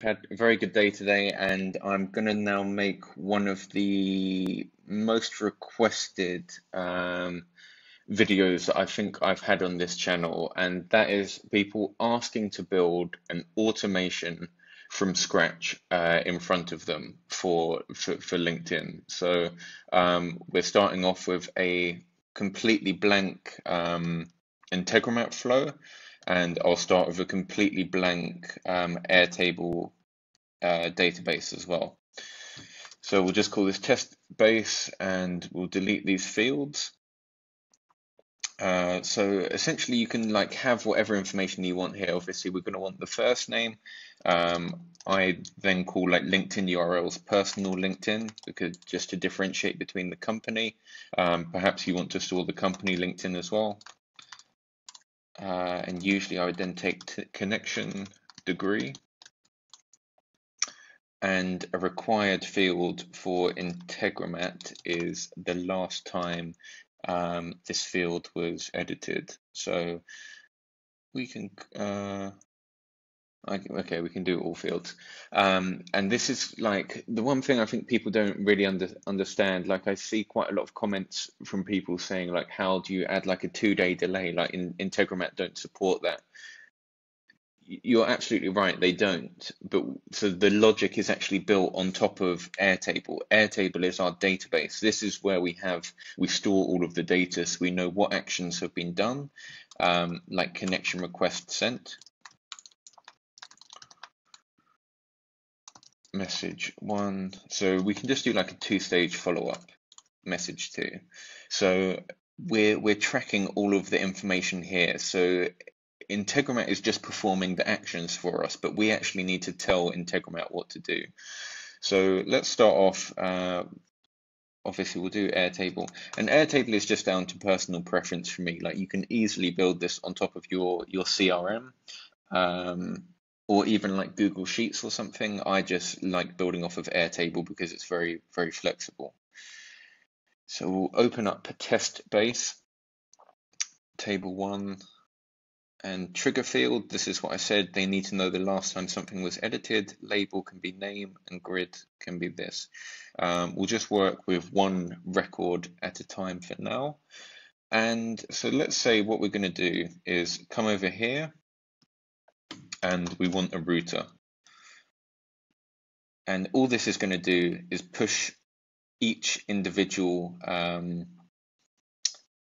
Had a very good day today, and I'm gonna now make one of the most requested videos I think I've had on this channel, and that is people asking to build an automation from scratch in front of them for LinkedIn. So we're starting off with a completely blank Integromat flow, and I'll start with a completely blank Airtable database as well. So we'll just call this test base, and we'll delete these fields. So essentially you can like have whatever information you want here. Obviously we're gonna want the first name. I then call like LinkedIn URLs personal LinkedIn, because just to differentiate between the company. Perhaps you want to store the company LinkedIn as well. And usually I would then take connection degree and a required field for Integromat is the last time this field was edited. So we can, okay, we can do all fields. And this is like the one thing I think people don't really understand. Like I see quite a lot of comments from people saying like, how do you add like a 2-day delay? Like Integromat don't support that. You're absolutely right, they don't. But so the logic is actually built on top of Airtable. Airtable is our database. This is where we store all of the data, so we know what actions have been done, like connection request sent, message one. So we can just do like a 2-stage follow-up, message two. So we're tracking all of the information here. So Integromat is just performing the actions for us, but we actually need to tell Integromat what to do. So let's start off, obviously we'll do Airtable, and Airtable is just down to personal preference for me. Like you can easily build this on top of your CRM, or even like Google Sheets or something. I just like building off of Airtable because it's very, very flexible. So we'll open up a test base, table one, and trigger field. This is what I said, they need to know the last time something was edited. Label can be name and grid can be this. We'll just work with one record at a time for now. And so let's say what we're gonna do is come over here, and we want a router. And all this is going to do is push each individual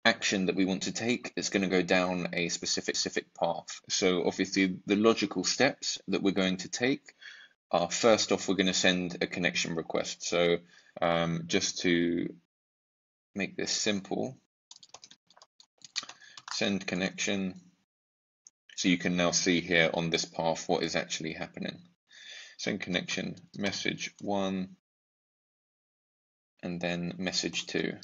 action that we want to take. It's going to go down a specific path. So obviously the logical steps that we're going to take are, first off, we're going to send a connection request. So just to make this simple, send connection. So you can now see here on this path what is actually happening. Send connection, message one, and then message two.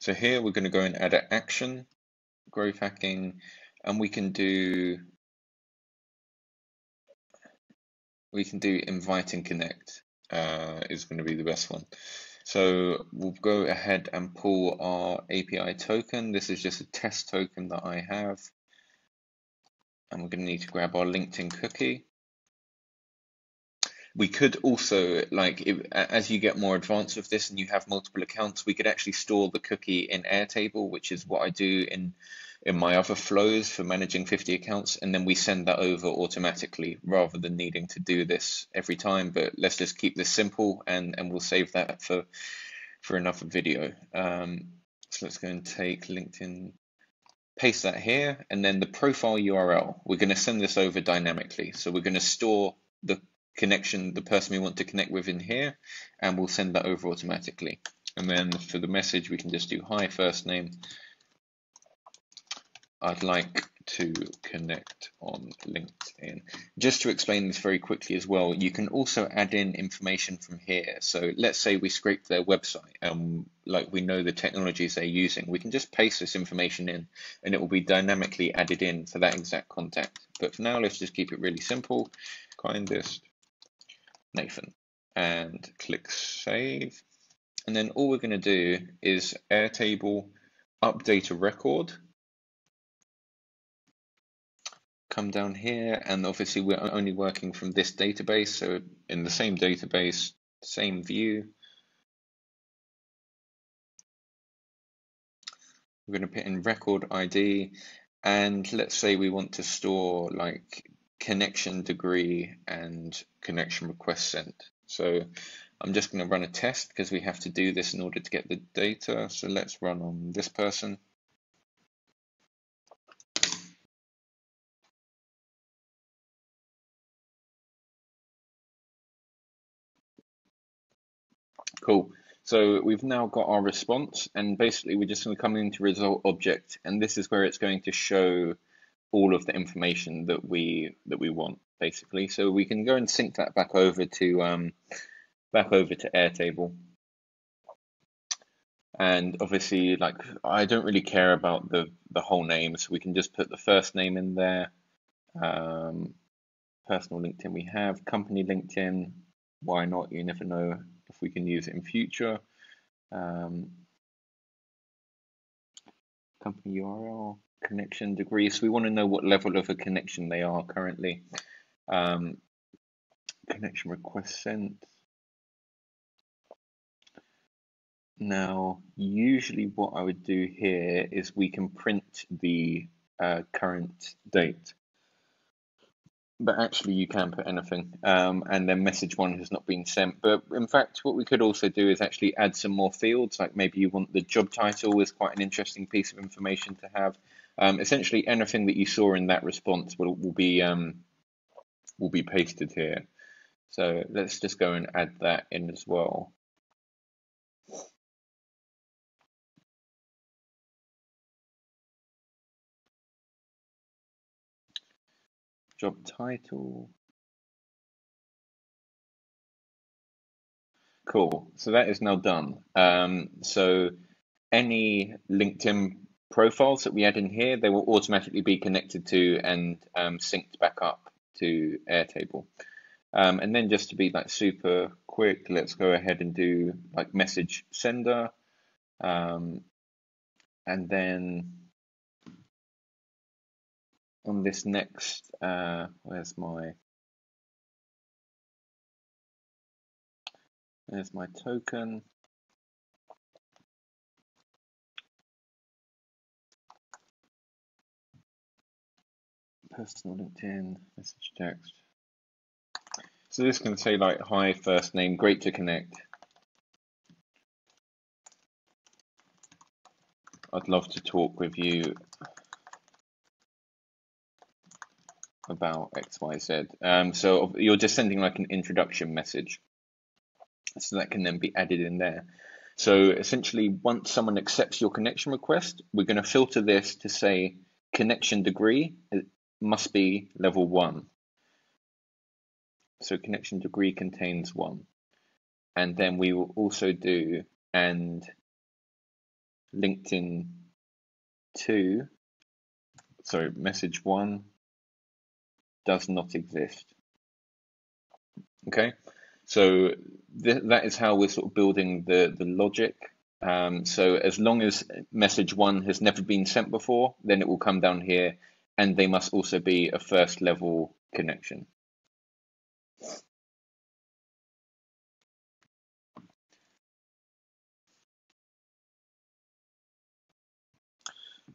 So here we're going to go and add an action, growth hacking, and we can do invite and connect is going to be the best one. So we'll go ahead and pull our API token. This is just a test token that I have. And we're going to need to grab our LinkedIn cookie. We could also, like, as you get more advanced with this and you have multiple accounts, we could actually store the cookie in Airtable, which is what I do in my other flows for managing 50 accounts. And then we send that over automatically rather than needing to do this every time. But let's just keep this simple, and we'll save that for another video. So let's go and take LinkedIn, paste that here, and then the profile URL. We're going to send this over dynamically. So we're going to store the connection, the person we want to connect with in here, and we'll send that over automatically. And then for the message, we can just do hi, first name, I'd like to connect on LinkedIn. Just to explain this very quickly as well, you can also add in information from here. So let's say we scrape their website, like we know the technologies they're using. We can just paste this information in and it will be dynamically added in for that exact contact. But for now, let's just keep it really simple. Kindest Nathan, and click save. And then all we're going to do is Airtable update a record. come down here, and obviously we're only working from this database, so in the same database, same view. We're going to put in record ID, and let's say we want to store like connection degree and connection request sent. So I'm just going to run a test because we have to do this in order to get the data. So let's run on this person. Cool. So we've now got our response, and basically we're just going to come into result object, and this is where it's going to show all of the information that we want, basically. So we can go and sync that back over to Airtable. And obviously, like, I don't really care about the whole name, so we can just put the first name in there. Personal LinkedIn we have, company LinkedIn, why not? You never know if we can use it in future. Company URL, connection degree. So we want to know what level of a connection they are currently. Connection request sent. Now, usually what I would do here is we can print the current date. But actually you can put anything, and then message one has not been sent. But in fact, what we could also do is actually add some more fields, like maybe you want the job title is quite an interesting piece of information to have. Essentially anything that you saw in that response will be pasted here. So let's just go and add that in as well. Job title. Cool, so that is now done. So any LinkedIn profiles that we add in here, they will automatically be connected to and synced back up to Airtable. And then just to be like super quick, let's go ahead and do like message sender. And then on this next, where's my token? Personal LinkedIn, message text. So this can say like, hi, first name, great to connect. I'd love to talk with you about XYZ. So you're just sending like an introduction message. So that can then be added in there. So essentially, once someone accepts your connection request, we're going to filter this to say connection degree must be level 1. So connection degree contains 1. And then we will also do and LinkedIn 2, sorry, message 1. Does not exist. Okay, so that is how we're sort of building the logic. So as long as message 1 has never been sent before, then it will come down here, and they must also be a first level connection. So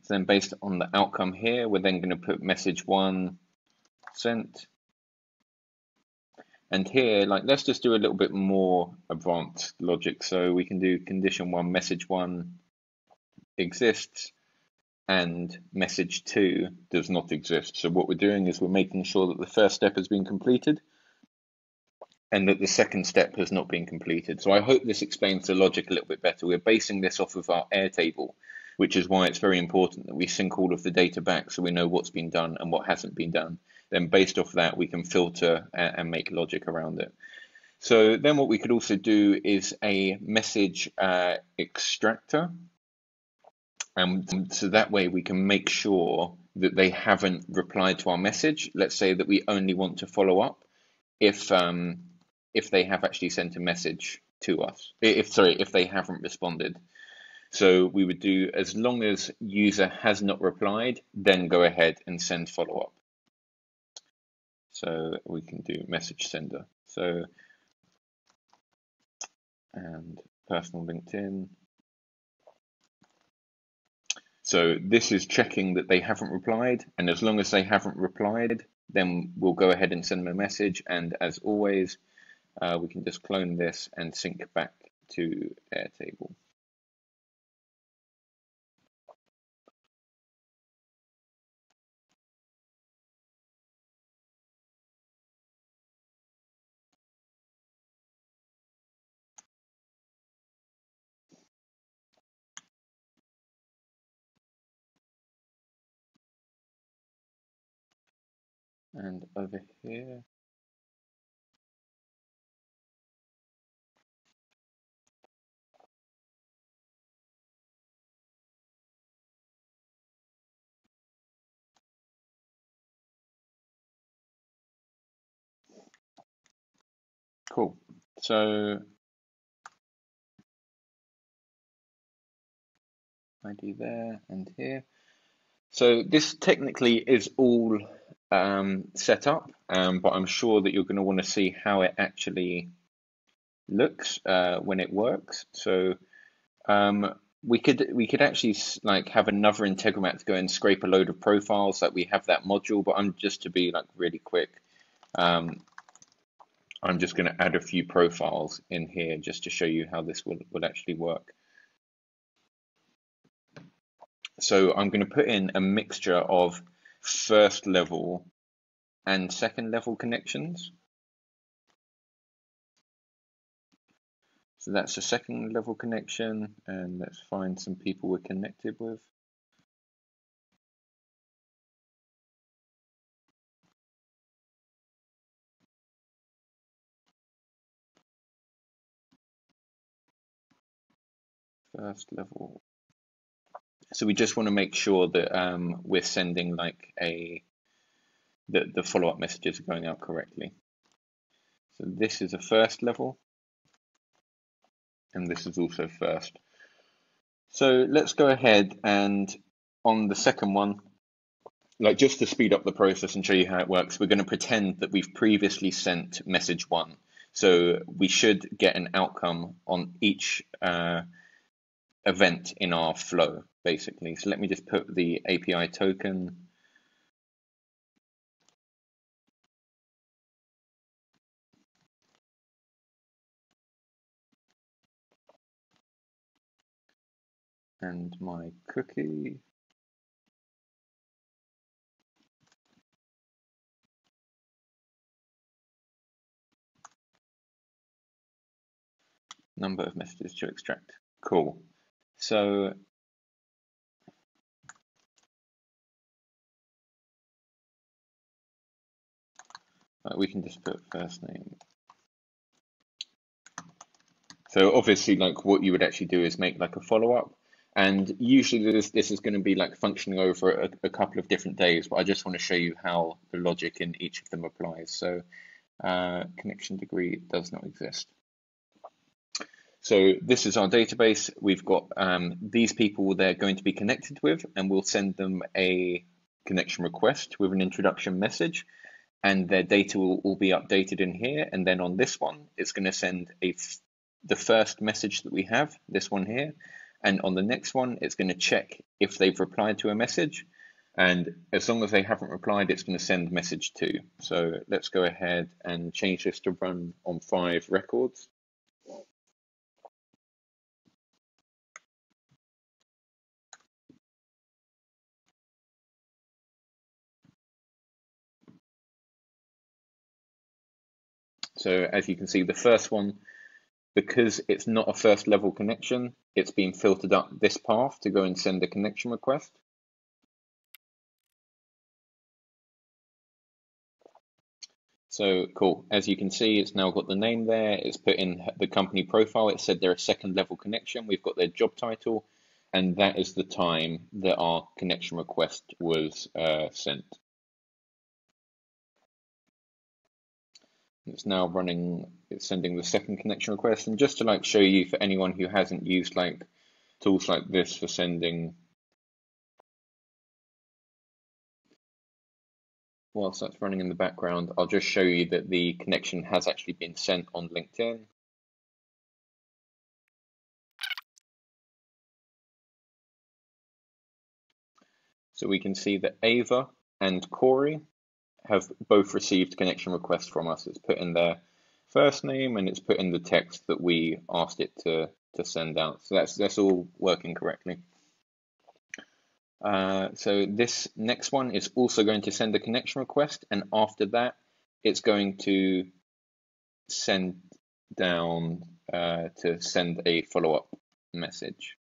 then based on the outcome here, we're then going to put message 1 sent. And here, like, let's just do a little bit more advanced logic. So we can do condition 1, message 1 exists, and message 2 does not exist. So what we're doing is we're making sure that the first step has been completed and that the second step has not been completed. So I hope this explains the logic a little bit better. We're basing this off of our Airtable, which is why it's very important that we sync all of the data back so we know what's been done and what hasn't been done. Then based off that, we can filter and make logic around it. So then what we could also do is a message extractor. And so that way we can make sure that they haven't replied to our message. Let's say that we only want to follow up if they have actually sent a message to us, if they haven't responded. So we would do, as long as user has not replied, then go ahead and send follow up. So we can do message sender. So, and personal LinkedIn. So this is checking that they haven't replied, and as long as they haven't replied, then we'll go ahead and send them a message. And as always, we can just clone this and sync back to Airtable. And over here, cool. So ID there and here. So this technically is all set up, but I'm sure that you're going to want to see how it actually looks when it works. So we could actually like have another Integromat to go and scrape a load of profiles. Like we have that module, but I'm just to be like really quick. I'm just going to add a few profiles in here just to show you how this will actually work. So I'm going to put in a mixture of first level and second level connections. So that's the second level connection, and let's find some people we're connected with. First level. So we just want to make sure that we're sending like the follow-up messages are going out correctly. So this is a first level, and this is also first. So let's go ahead and on the second one, like just to speed up the process and show you how it works, we're going to pretend that we've previously sent message one. So we should get an outcome on each event in our flow, basically. So let me just put the API token. And my cookie. Number of messages to extract. Cool. So we can just put first name. So obviously, like what you would actually do is make like a follow-up, and usually this is going to be like functioning over a couple of different days, but I just want to show you how the logic in each of them applies. So connection degree does not exist. So this is our database. We've got these people they're going to be connected with, and we'll send them a connection request with an introduction message, and their data will all be updated in here. And then on this one, it's going to send the first message that we have, this one here. And on the next one, it's going to check if they've replied to a message. And as long as they haven't replied, it's going to send message two. So let's go ahead and change this to run on 5 records. So as you can see, the first one, because it's not a first level connection, it's been filtered up this path to go and send a connection request. So cool, as you can see, it's now got the name there, it's put in the company profile, it said they're a second level connection, we've got their job title, and that is the time that our connection request was sent. It's now running, it's sending the second connection request. And just to like show you for anyone who hasn't used like tools like this for sending whilst that's running in the background, I'll just show you that the connection has actually been sent on LinkedIn. So we can see that Ava and Corey have both received connection requests from us. It's put in their first name and it's put in the text that we asked it to send out. So that's all working correctly. So this next one is also going to send a connection request, and after that, it's going to send down to send a follow-up message.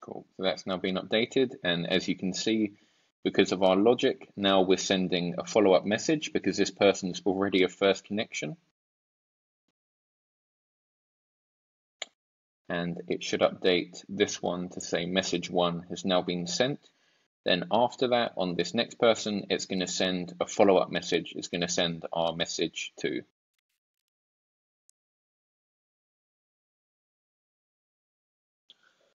Cool, so that's now been updated, and as you can see, because of our logic, now we're sending a follow-up message because this person is already a first connection. And it should update this one to say message one has now been sent. Then after that, on this next person, it's going to send a follow-up message. It's going to send our message two.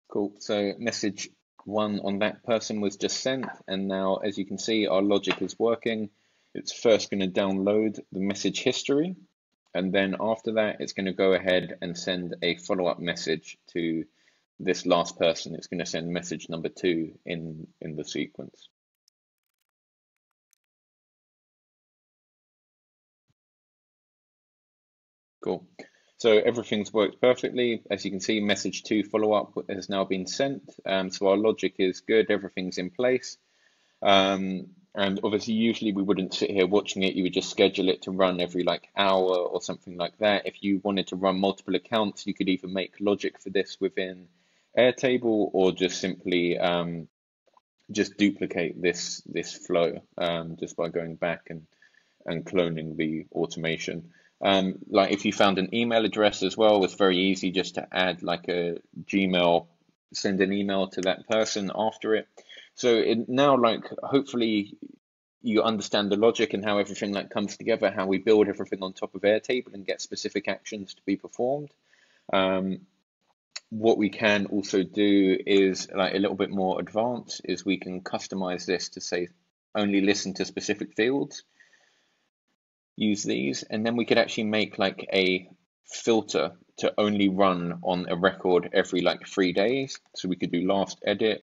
Cool, so message one on that person was just sent, and now as you can see, our logic is working. It's first going to download the message history, and then after that, it's going to go ahead and send a follow-up message to this last person. It's going to send message number two in the sequence. Cool. So everything's worked perfectly. As you can see, message two follow-up has now been sent. So our logic is good, everything's in place. And obviously, usually we wouldn't sit here watching it. You would just schedule it to run every like hour or something like that. If you wanted to run multiple accounts, you could either make logic for this within Airtable or just simply just duplicate this flow just by going back and cloning the automation. Like if you found an email address as well, it's very easy just to add like a Gmail, send an email to that person after it. So it, now like hopefully you understand the logic and how everything like comes together, how we build everything on top of Airtable and get specific actions to be performed. What we can also do is like a little bit more advanced is we can customize this to say only listen to specific fields. Use these, and then we could actually make like a filter to only run on a record every like 3 days. So we could do last edit.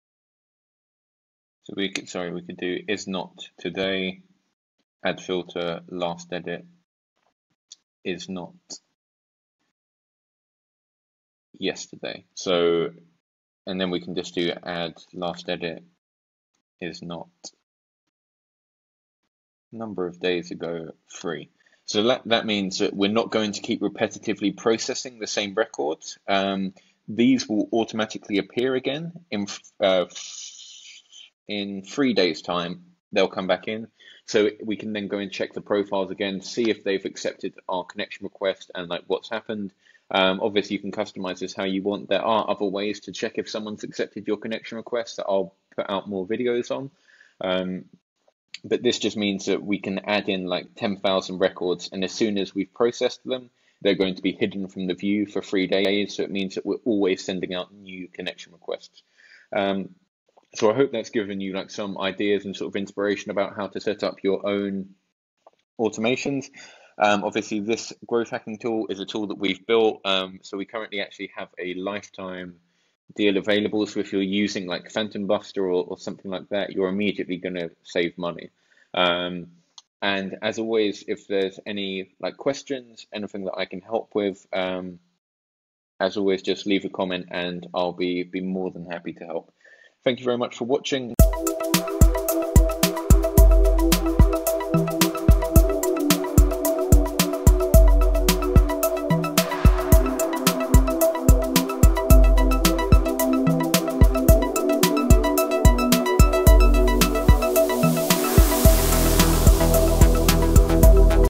So we could, sorry, we could do is not today, add filter, last edit, is not yesterday. So, and then we can just do add last edit, is not number of days ago, free. So that means that we're not going to keep repetitively processing the same records. These will automatically appear again in 3 days time, they'll come back in. So we can then go and check the profiles again, see if they've accepted our connection request and like what's happened. Obviously you can customize this how you want. There are other ways to check if someone's accepted your connection request that I'll put out more videos on. But this just means that we can add in like 10,000 records, and as soon as we've processed them, they're going to be hidden from the view for 3 days. So it means that we're always sending out new connection requests. So I hope that's given you like some ideas and sort of inspiration about how to set up your own automations. Obviously this growth hacking tool is a tool that we've built. So we currently actually have a lifetime deal available, so if you're using like Phantom Buster or something like that, you're immediately going to save money. And as always, if there's any like questions, anything that I can help with, as always, just leave a comment and I'll be more than happy to help. Thank you very much for watching.